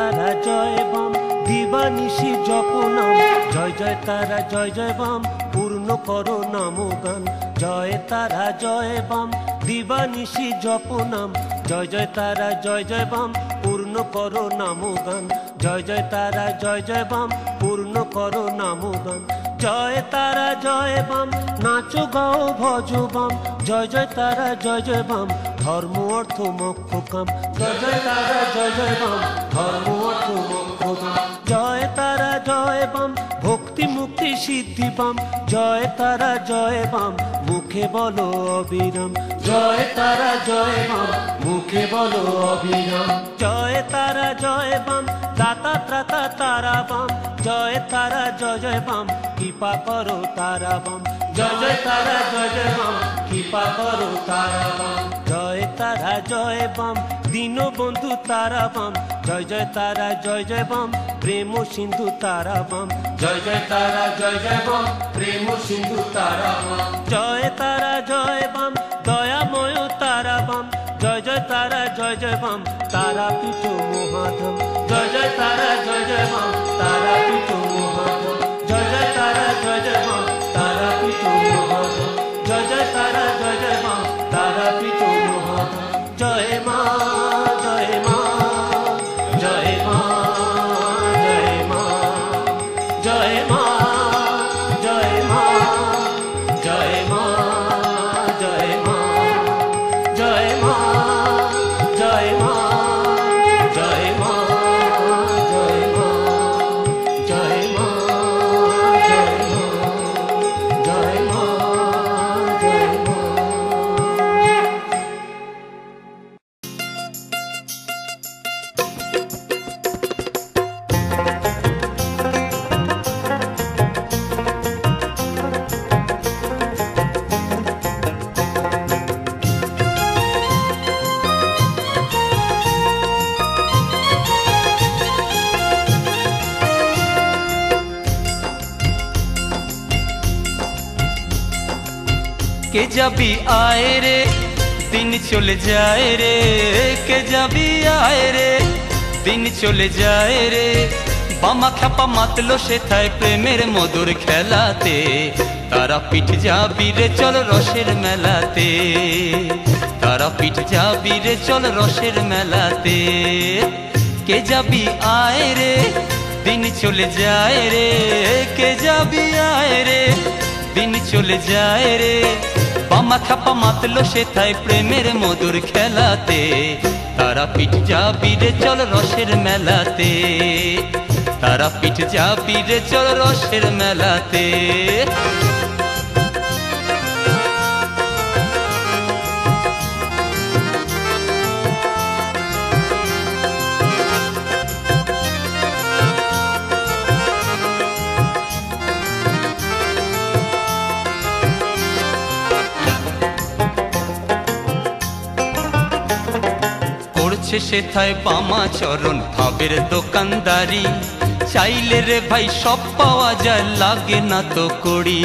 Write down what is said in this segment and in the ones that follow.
তারা জয় বাম, দিবানিশি জপ নাম, জয় জয় তারা জয় জয় বাম, পূর্ণ করো নাম গান। জয় তারা জয় বাম, দিবানিশি জপ নাম, জয় জয় তারা জয় জয় বাম, পূর্ণ করো নাম গান। জয় জয় তারা জয় জয় বাম, পূর্ণ করো নাম গান। জয় তারা জয় বাম, নাচো গাও ভজ বাম, জয় জয় তারা জয় জয় বাম, ধর্ম অর্থ মোক্ষ কাম। জয় জয় তারা জয় জয় বাম, ধর্ম অর্থ মোক্ষ কাম। জয় তারা জয় বাম, ভক্তি মুক্তি সিদ্ধি বাম, জয় তারা জয় বাম, মুখে বলো অবিরাম। জয় তারা জয় বাম, মুখে বলো অবিরাম। জয় তারা জয় বাম, দাতা ত্রাতা তারা বাম, জয় তারা জয় জয় বাম, কৃপা করো তারা বাম। জয় জয় তারা জয় জয় বাম, কৃপা করো তারা বাম। জয় তারা জয় বাম, দীনবন্ধু তারা বাম, জয় জয় তারা জয় জয় বাম, প্রেম সিন্ধু তারা বাম। জয় জয় তারা জয় জয় বাম, প্রেম সিন্ধু তারা বাম। জয় তারা জয় বাম, দয়াময় তারা বাম, জয় জয় তারা জয় জয় বাম, তারাপীঠ মহাধাম। জয় জয় তারা জয় জয় বাম, তারাপীঠ মহাধাম। জয় জয় তারা জয় জয় বাম, তারাপীঠ মহাধাম। জয় জয় তারা জয় জয় বাম, তারাপীঠ মহাধাম। জয় মা জয় মা জয় মা জয় মা জয় মা জয় মা জয় মা জয় মা জয় মা জয় মা জয় মা জয় মা জয় মা জয় মা জয় মা। के जबी आए रे दिन चले जाए रे, के जबी आए रे दिन चले जाए रे, बामा ख्यापा मतलो शेथाय प्रेमेर मधुर खेलाते, तारापीठ जाबी रे चल रसेर मेलाते, तारापीठ जाबी रे चल रसेर मेलाते। के जबी आए रे दिन चले जाए रे, के जबी आए रे दिन चले जाए रे, बामा खापा मतलो शेथाय प्रेमेर मधुर खेलाते, तारापीठ जाबी रे चल रसेर मेलाते, तारापीठ जाबी रे चल रसेर मेलाते। সেথায় বামা চরণ ভাবের দোকানদারি, চাইলে রে ভাই সব পাওয়া যায় লাগে না তো করি,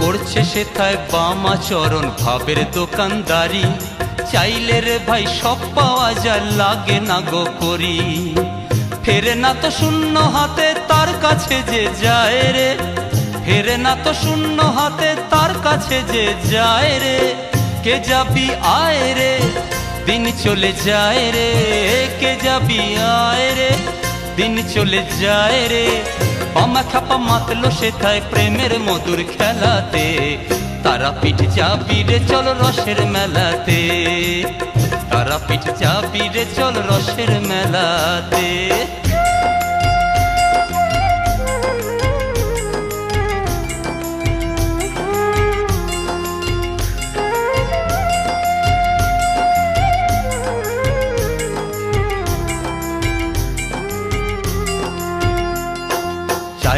করছে সেথায় বামা চরণ ভাবের দোকানদারি, চাইলে রে ভাই সব পাওয়া যায় লাগে না গো করি, ফেরে না তো শূন্য হাতে তার কাছে যে যায় রে, ফেরে না তো শূন্য হাতে তার কাছে যে যায় রে। কে যাবি আয় রে দিন চলে যায় রে, কে যাবি আয় রে দিন চলে যায় রে, বামা খাপা মাতলো সেথায় প্রেমের মধুর খেলাতে, তারাপীঠ যাবি রে চল রসের মেলাতে, তারাপীঠ যাবি রে চল রসের মেলাতে।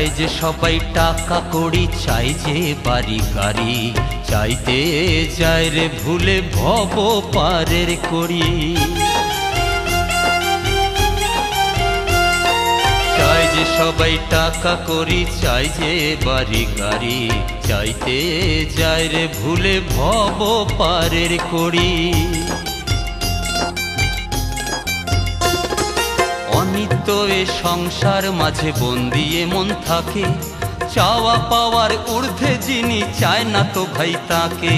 চাই যে সবাই টাকা কড়ি, চাই যে বাড়ি গাড়ি, চাইতে চাই রে ভুলে ভব পারের করি, চাই যে সবাই টাকা কড়ি, চাই যে বাড়ি গাড়ি, চাইতে চাই রে ভুলে ভব পারের করি, নিত্য এ সংসার মাঝে বন্দি এমন থাকে, চাওয়া পাওয়ার ঊর্ধ্বে যিনি, চায় না তো ভাই তাকে।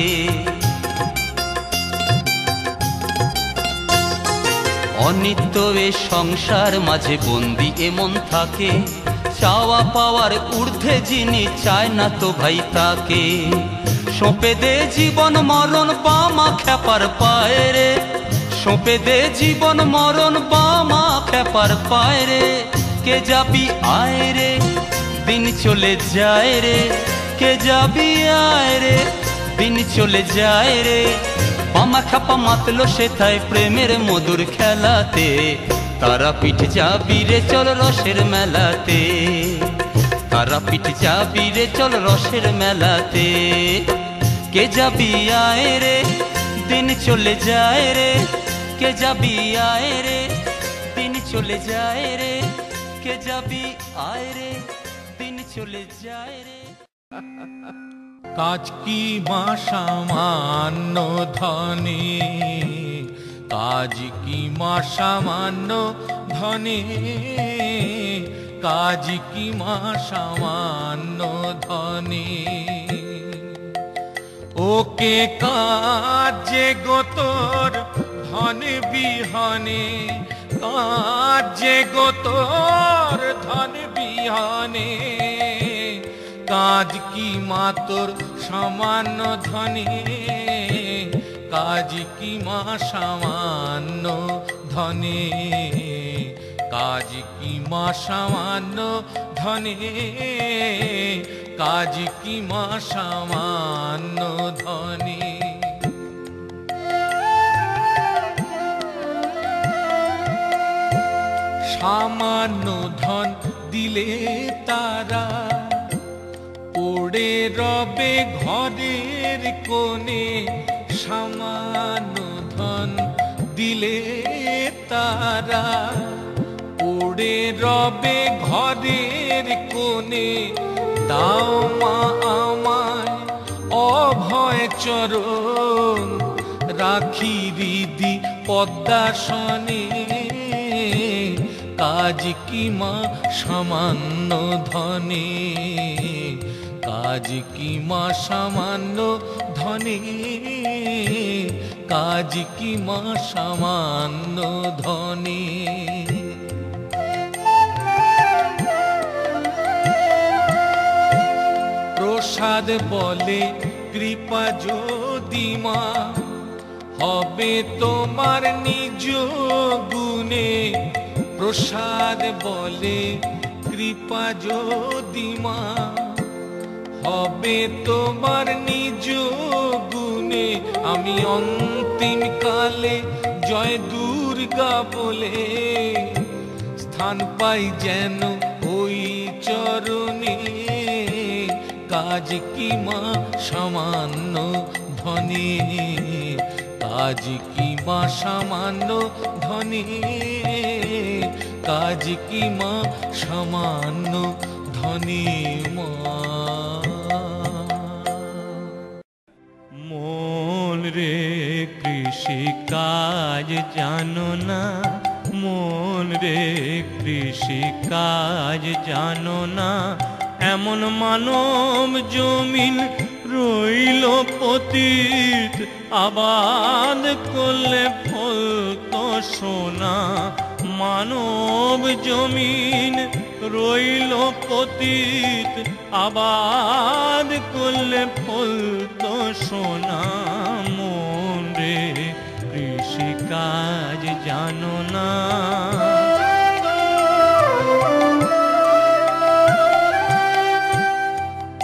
অনিত্য এ সংসার মাঝে বন্দি এমন থাকে, চাওয়া পাওয়ার ঊর্ধ্বে যিনি, চায় না তো ভাই তাকে। সঁপে দে জীবন মরণ বামা খেপার পায়ে রে, সঁপে দে জীবন মরণ বামা খেপার পায়ে রে। কে যাবি আয় রে, দিন চলে যায় রে, কে যাবি আয় রে, দিন চলে যায় রে। বামা খেপা মাতলো সেথায় প্রেমের মধুর খেলাতে, তারাপীঠ যাবি রে চল রসের মেলাতে, তারাপীঠ যাবি রে চল রসের মেলাতে। কে যাবি আয় রে, দিন চলে যায় রে, কে যাবি আয় রে, দিন চলে যায় রে, কে যাবি আয় রে, দিন চলে যায় রে। কাজ কি মা সামান্য ধনে, কাজ কি মা সামান্য ধনে, কাজ কি মা সামান্য ধনে। ওকে কাজে গোতর ধনে বিহনে, কাজে গোতর ধনে বিহনে। কাজ কি মা তোর সামান্য ধনে, কাজ কি মা সামান্য ধনে, কাজ কি মা সামান্য ধনে, কাজ কি মা সামান্য ধনে। সামান্য ধন দিলে তারা, পড়ে রবে ঘরের কোণে। সামান্য ধন দিলে তারা, পড়ে রবে ঘরের কোণে। দাও মা আমায় অভয় চরণ, রাখি হৃদি পদ্মাসনে। কাজ কি মা সামান্য ধনে, কাজ কি মা সামান্য ধনে, কাজ কি মা সামান্য ধনে। প্রসাদ বলে কৃপা যদি মা, হবে তোমার নিজ গুণে। প্রসাদ বলে কৃপা যদি মা, হবে তোমার নিজ গুণে। আমি অন্তিম কালে জয় দুর্গা বলে, স্থান পাই যেন ওই চরণে। কাজ কি মা সামান্য ধনে, কাজ কি মা সামান্য ধনে, কাজ কি মা সামান্য ধনে। মা রে কৃষিকাজ জানো না, মন রে কৃষিকাজ জানো না। এমন মানব জমিন রইল পতিত, আবাদ করলে ফলত সোনা। মানব জমিন রইল পতিত, আবাদ করলে ফলত সোনা। মন রে কৃষিকাজ জানো না,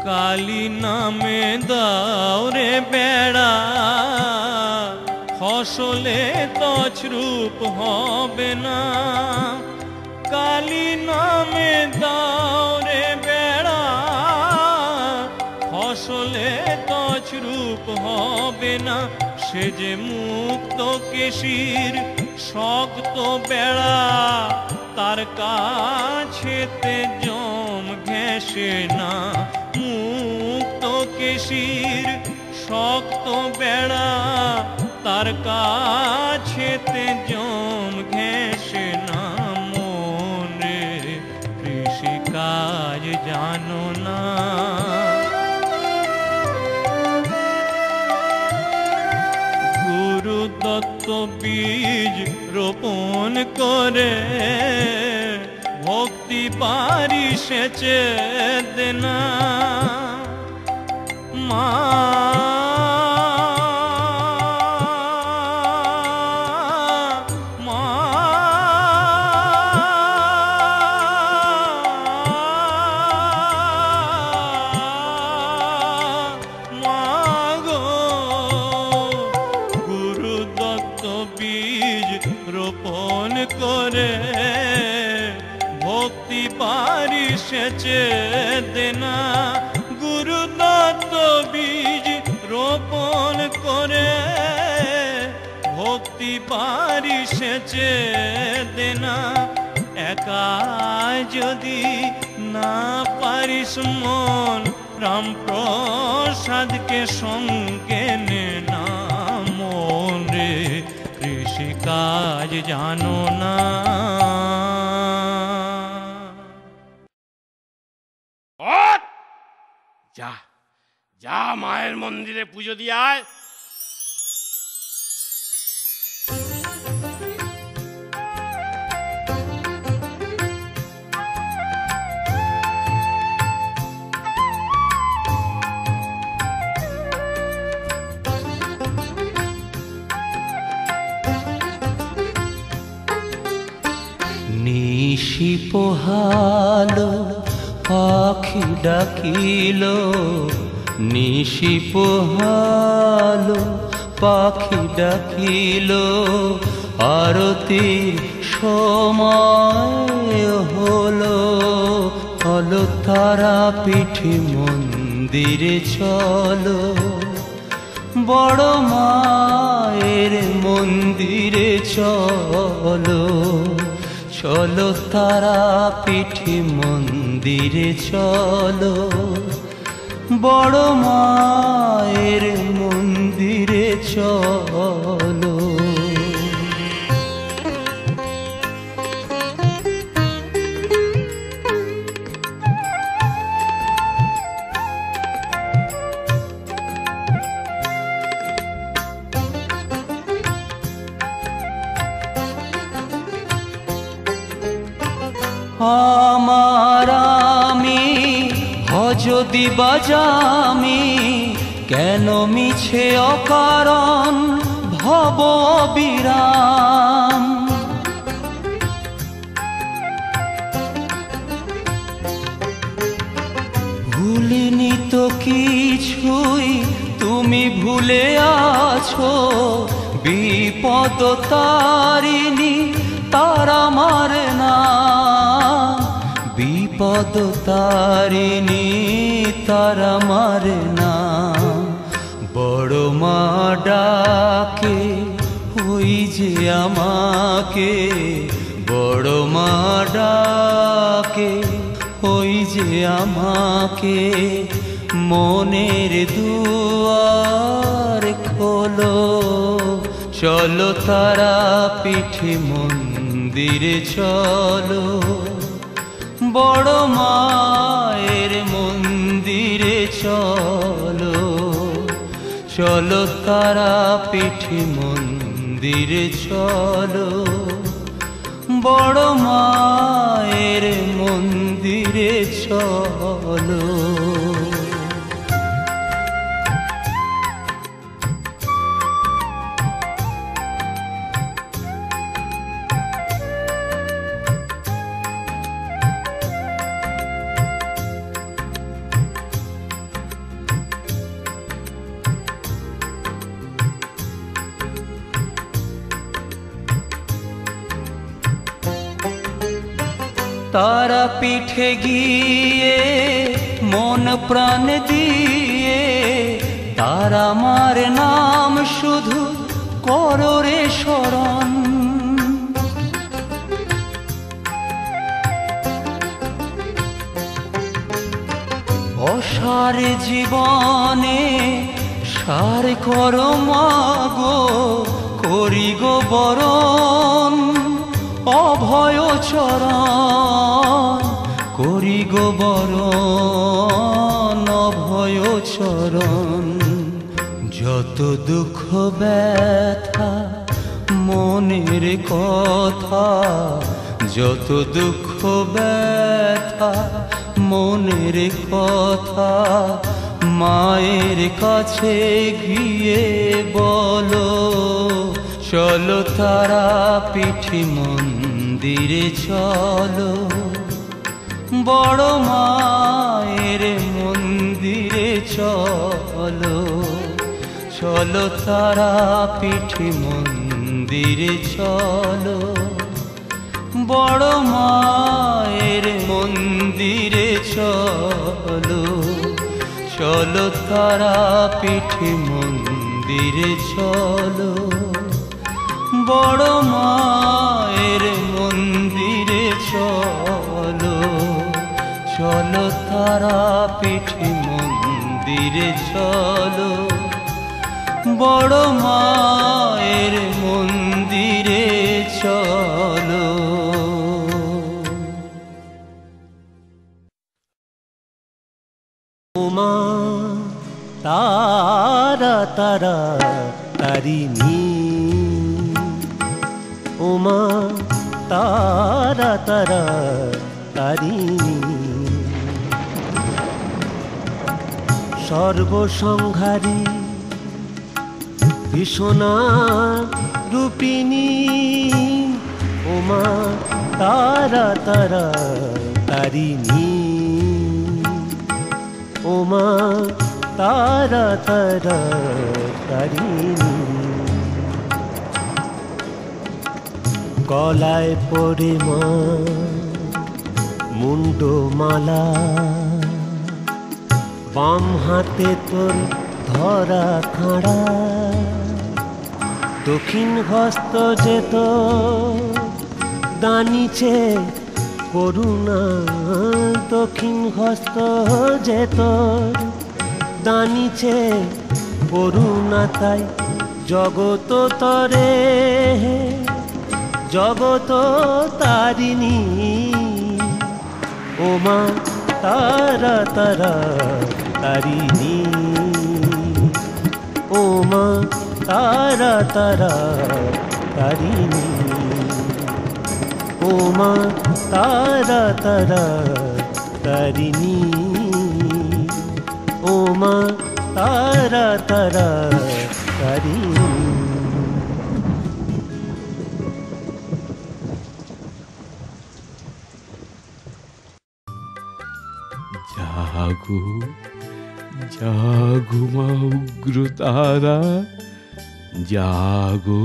কালী নামে দাও রে বেড়া, ফসলে তছরূপ হবে না। কালী নামে দাও রে বেড়া, ফসলে তছরূপ হবে না। সে যে মুক্ত কেশির শক্ত বেড়া, তার কাছেতে জম ঘেঁষে না। মুক্ত কেশির শক্ত বেড়া, তার কাছেতে জম ঘেঁষে না। মন কত বীজ রোপণ করে ভক্তি পারি সেচে দেনা মা, সেচে দেনা। গুরু দত্ত বীজ রোপণ করে ভক্তি পারি সেচে দেনা। একা যদি না পারিস মন রামপ্রসাদকে সঙ্গে নে না মন রে, কৃষিকাজ জানো না। যা যা মায়ের মন্দিরে পুজো দিয়ে আয়। নিশি পোহালো পাখি ডাকিল, নিশি পোহালো পাখি ডাকিল, আরতির সময় হলো। হলো তারাপীঠ মন্দিরে চলো, বড় মায়ের মন্দিরে চলো, চলো তারাপীঠ মন্দিরে চলো, বড় মায়ের মন্দিরে চলো। আমার আমি যদি বাজামি কেন মিছে অকারণ ভব বিরাম। ভুলিনি তো কিছুই তুমি ভুলে আছো, বিপদ তারিণী তারা মার নাম, বিপদ তারিণী তারা মার নাম। বড় মা ডাকে ওই যে আমাকে, বড় মা ডাকে ওই যে আমাকে, মনের দুয়ার খোলো, চলো তারাপীঠ মন্দিরে চলো, বড় মায়ের মন্দিরে চলো, চলো তারাপীঠ মন্দিরে চলো, বড় মায়ের মন্দিরে চলো। তারা পিঠে গিয়ে মন প্রাণ দিয়ে তারা মার নাম শুধু করো রে শরণ। অসার জীবনে সার করো মাগো, করি গো বরণ অভয় চরণ, করি গো বরণ অভয় চরণ। যত দুঃখ ব্যথা মনের কথা, যত দুঃখ ব্যথা মনের কথা মায়ের কাছে গিয়ে বলো, চলো তারাপীঠ মন্দিরে চলো, বড় মায়ের মন্দিরে চলো, চলো তারাপীঠ মন্দিরে চলো, বড় মায়ের মন্দিরে চলো, চলো তারাপীঠ মন্দিরে চলো, বড় মায়ের মন্দিরে চলো, চলো তারাপীঠ মন্দিরে চলো, বড় মায়ের মন্দিরে চলো। ওমা তারা তারা তারিণী, ওমা তারা তারা তারিণী, সর্বসংহারী ভীষণা রূপিণী, ওমা তারা তারা তারিণী, ওমা তারা তারা তারিণী। গলায় পরে মা মুন্ডমালা, বাম হাতে তোর ধরা খাড়া, দক্ষিণ হস্ত যেত দানিছে করুণা, দক্ষিণ হস্ত যেত দানিছে করুণা, তাই জগত তরে জগত তারিণী, ওমা তারা তারা তারিণী, ওমা তারা তারা তারিণী, ওমা তারা তারা তারিণী, ওমা তারা তারা তারিণী। জাগো জাগো মা উগ্র তারা, জাগো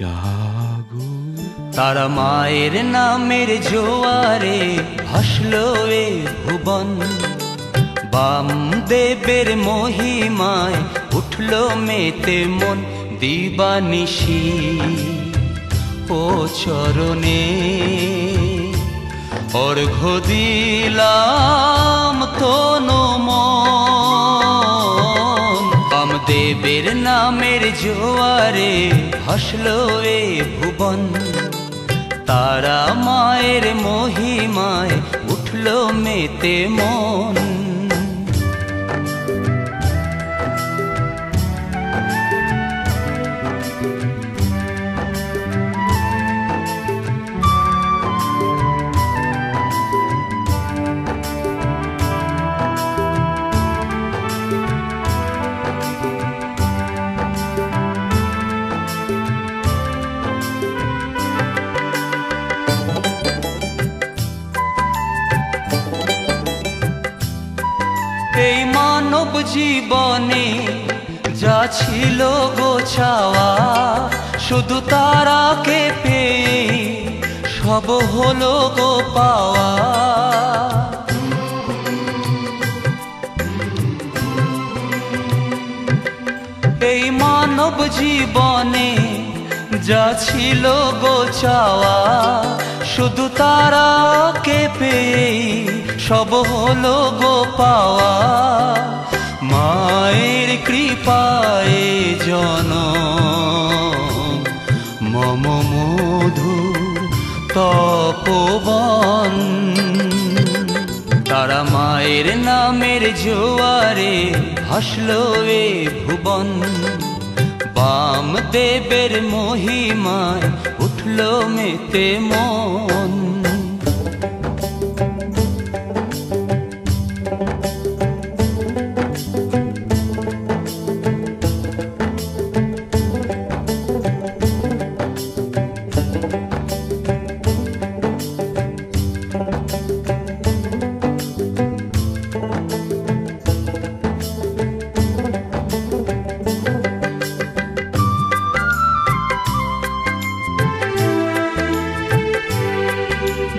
জাগো। তারা মায়ের নামের জোয়ারে ভাসলো এ ভুবন, বাম দেবের মহিমায় উঠলো মেতে মন, দিবানিশি ও চরণে অর্ঘ দিলাম তনু মন, বাম দেবের নামের জোয়ারে হাসলো এ ভুবন, তারা মায়ের মহিমায় উঠলো মেতে মন। জীবনে যা ছিল গোছাওয়া, শুধু তারাকে পেয়ে সব হলো গো পাওয়া, এই মানব জীবনে যা ছিল গোছাওয়া, শুধু তারাকে পেয়ে সব হলো গো পাওয়া, মায়ের কৃপায় জনম মম মধুর তপবন, তারা মায়ের নামের জোয়ারে হাসলো এ ভুবন, বাম দেবের মহিমায় উঠল মেতে মন,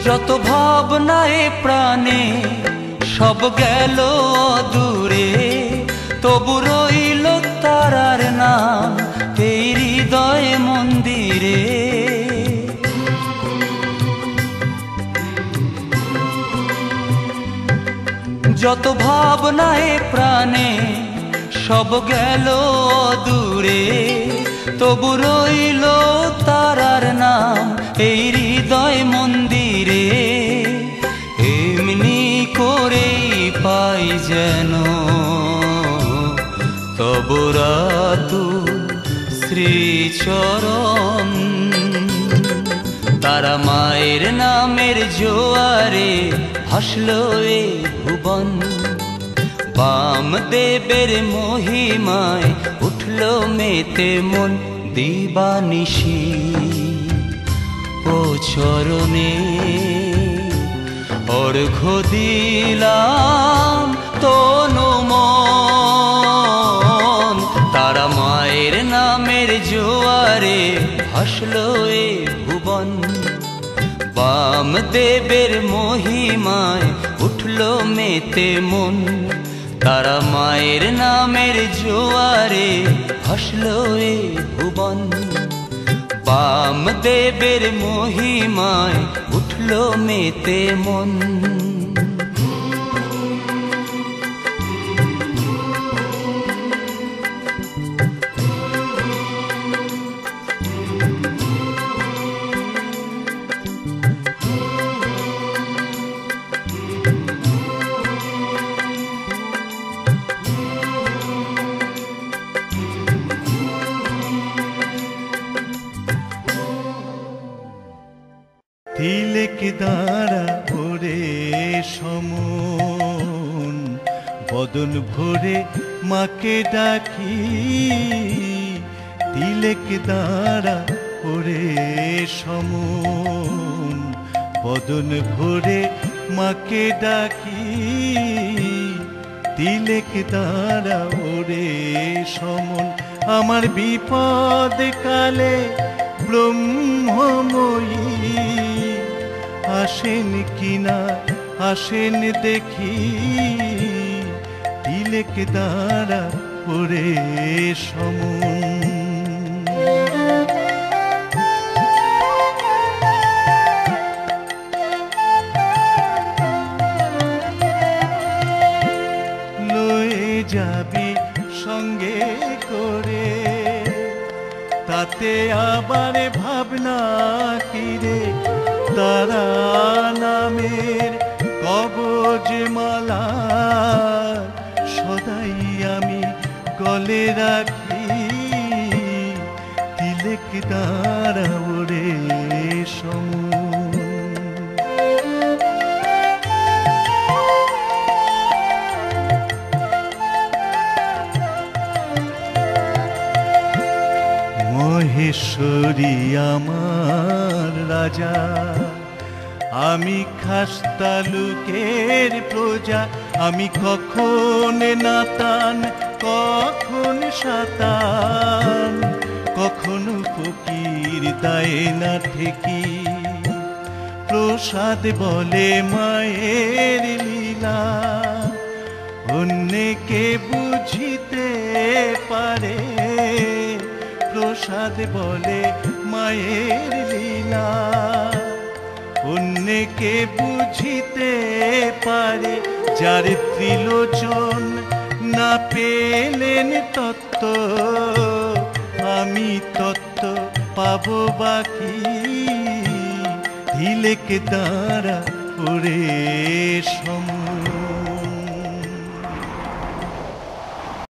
যত ভাবনায় প্রাণে সব গেল দূরে, তবু রইল তারার নাম এই হৃদয় মন্দিরে। যত ভাবনায় প্রাণে সব গেল দূরে, তবু রইল তারার নাম এই হৃদয় মন্দিরে। এমনি করেই পাই যেন তব রাতু শ্রীচরণ, তারা মায়ের নামের জোয়ারে ভাসল এ ভুবন, বাম দেবের মহিমায় উঠল মেতে মন। দিবানিশি ও চরণে অর্ঘ্য দিলাম তনু মন, তারা মায়ের নামের জোয়ারে ভাসল এ ভুবন, বাম দেবের মহিমায় উঠল মেতে মন, তারা মায়ের নামের জোয়ারে ভাসল এ ভুবন, বাম দেবের মহিমায় উঠল মেতে মন। তিলক দ্বারা ভরে সমন বদন ভরে মাকে ডাকি, তিলক দ্বারা ভরে সমন বদন ভরে মাকে ডাকি, তিলক দ্বারা ভরে সমন আমার বিপদ কালে ব্রহ্মময়ী আসেন কিনা আসেন দেখি, তিলক দ্বারা ওরে সম। লয়ে যাবি সঙ্গে করে তাতে আবার ভাবনা কি রে, তারা নামের কবজ মালা সদাই আমি গলে রাখি, তিলক দ্বারা ওরে সম। মহেশ্বরী আমার রাজা, আমি খাস্তা লোকের প্রজা, আমি কখন নাতান কখন সাতান, কখনো ফকির দায় না ঠেকি, প্রসাদ বলে মায়ের লীলা অন্যকে বুঝিতে পারে, প্রসাদ বলে মায়ের লীলা অন্যকে বুঝিতে পারে, যার ত্রিলোচন না পেলেন তত্ত্ব, আমি তত্ত্ব পাব বাকি, তিলক দ্বারা ওরে সম।